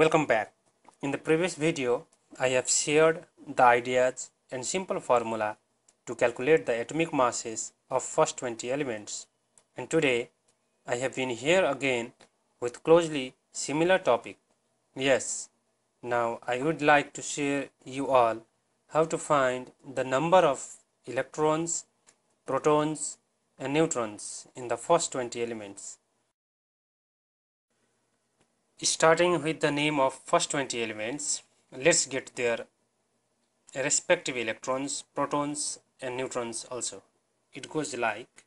Welcome back. In the previous video, I have shared the ideas and simple formula to calculate the atomic masses of first 20 elements. And today, I have been here again with closely similar topic. Yes, now I would like to share you all how to find the number of electrons, protons and neutrons in the first 20 elements. Starting with the name of first 20 elements, let's get their respective electrons, protons and neutrons also. It goes like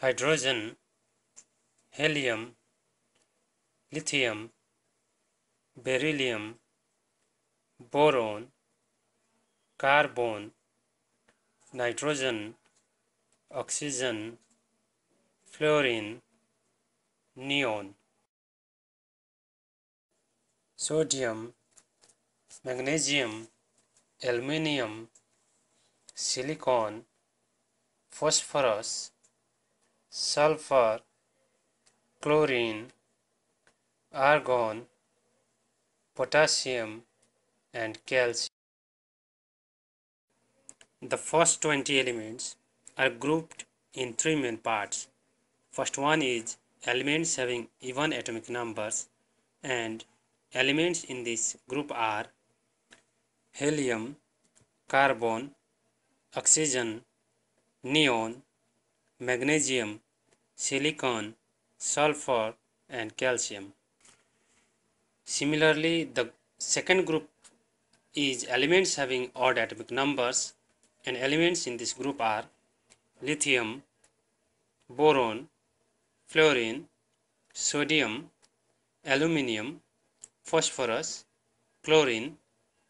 hydrogen, helium, lithium, beryllium, boron, carbon, nitrogen, oxygen, fluorine, neon, sodium, magnesium, aluminium, silicon, phosphorus, sulfur, chlorine, argon, potassium and calcium. The first 20 elements are grouped in three main parts. First one is elements having even atomic numbers, and elements in this group are helium, carbon, oxygen, neon, magnesium, silicon, sulfur and calcium. Similarly, the second group is elements having odd atomic numbers, and elements in this group are lithium, boron, fluorine, sodium, aluminium, phosphorus, chlorine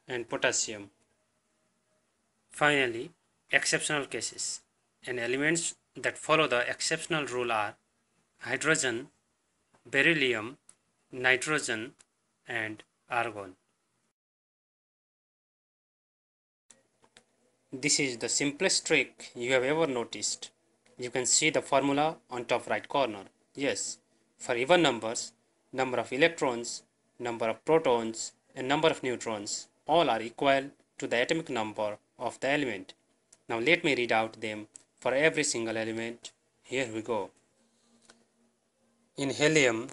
and potassium. Finally, exceptional cases, and elements that follow the exceptional rule are hydrogen, beryllium, nitrogen and argon. This is the simplest trick you have ever noticed. You can see the formula on top right corner. Yes, for even numbers, number of electrons, number of protons and number of neutrons all are equal to the atomic number of the element. Now let me read out them for every single element. Here we go. In helium,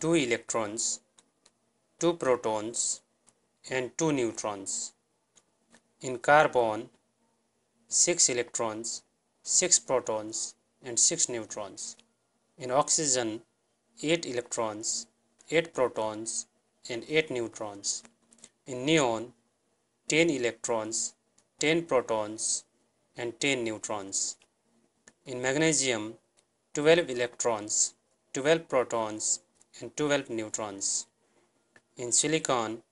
2 electrons, 2 protons and 2 neutrons. In carbon, 6 electrons, 6 protons and 6 neutrons. In oxygen, 8 electrons, 8 protons and 8 neutrons. In neon, 10 electrons, 10 protons and 10 neutrons. In magnesium, 12 electrons, 12 protons and 12 neutrons. In silicon,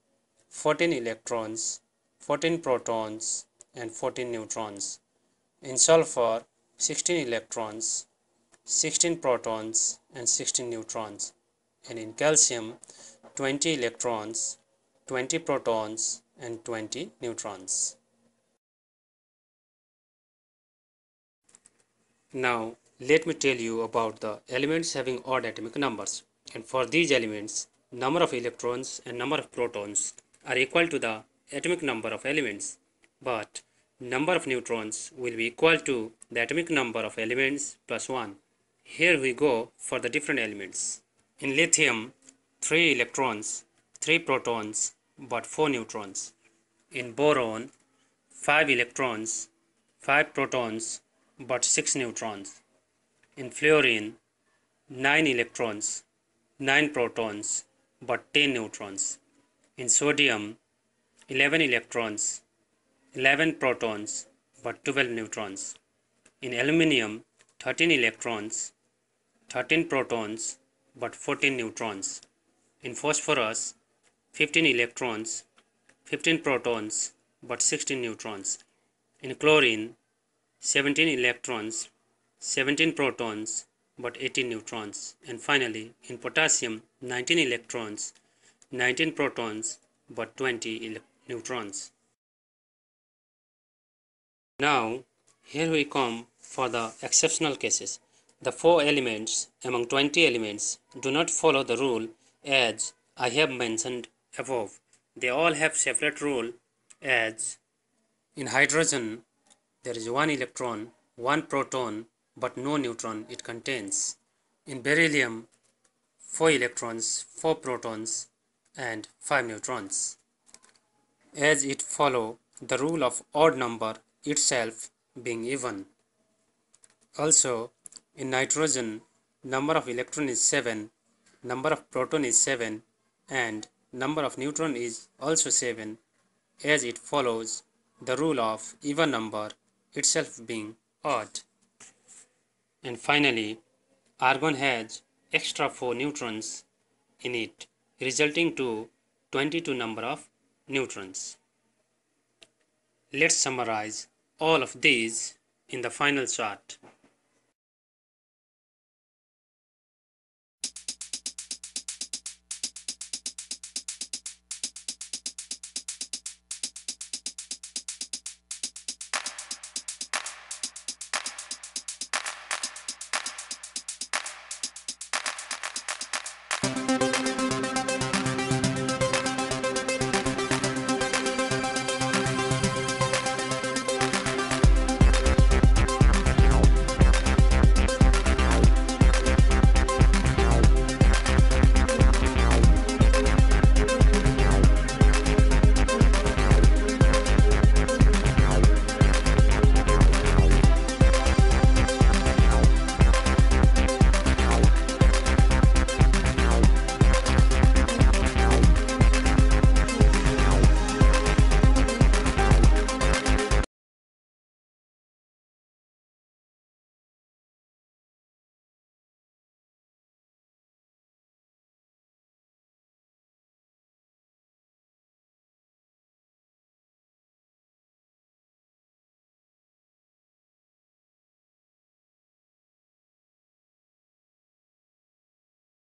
14 electrons, 14 protons and 14 neutrons. In sulfur, 16 electrons, 16 protons and 16 neutrons. And in calcium, 20 electrons, 20 protons and 20 neutrons. Now let me tell you about the elements having odd atomic numbers. And for these elements, number of electrons and number of protons are equal to the atomic number of elements, but number of neutrons will be equal to the atomic number of elements plus 1. Here we go for the different elements. In lithium, 3 electrons, 3 protons but 4 neutrons. In boron, 5 electrons, 5 protons but 6 neutrons. In fluorine, 9 electrons, 9 protons but 10 neutrons. In sodium, 11 electrons, 11 protons but 12 neutrons. In aluminium, 13 electrons, 13 protons but 14 neutrons. In phosphorus, 15 electrons, 15 protons but 16 neutrons. In chlorine, 17 electrons, 17 protons but 18 neutrons. And finally, in potassium, 19 electrons, 19 protons but 20 neutrons. Now, here we come for the exceptional cases. The 4 elements among 20 elements do not follow the rule as I have mentioned above. They all have separate role, as in hydrogen there is one electron, one proton, but no neutron it contains. In beryllium, 4 electrons, 4 protons and 5 neutrons. As it follows the rule of odd number itself being even. Also, in nitrogen, number of electron is 7, number of proton is 7 and number of neutron is also 7, as it follows the rule of even number itself being odd. And finally, argon has extra 4 neutrons in it, resulting to 22 number of neutrons. Let's summarize all of these in the final chart.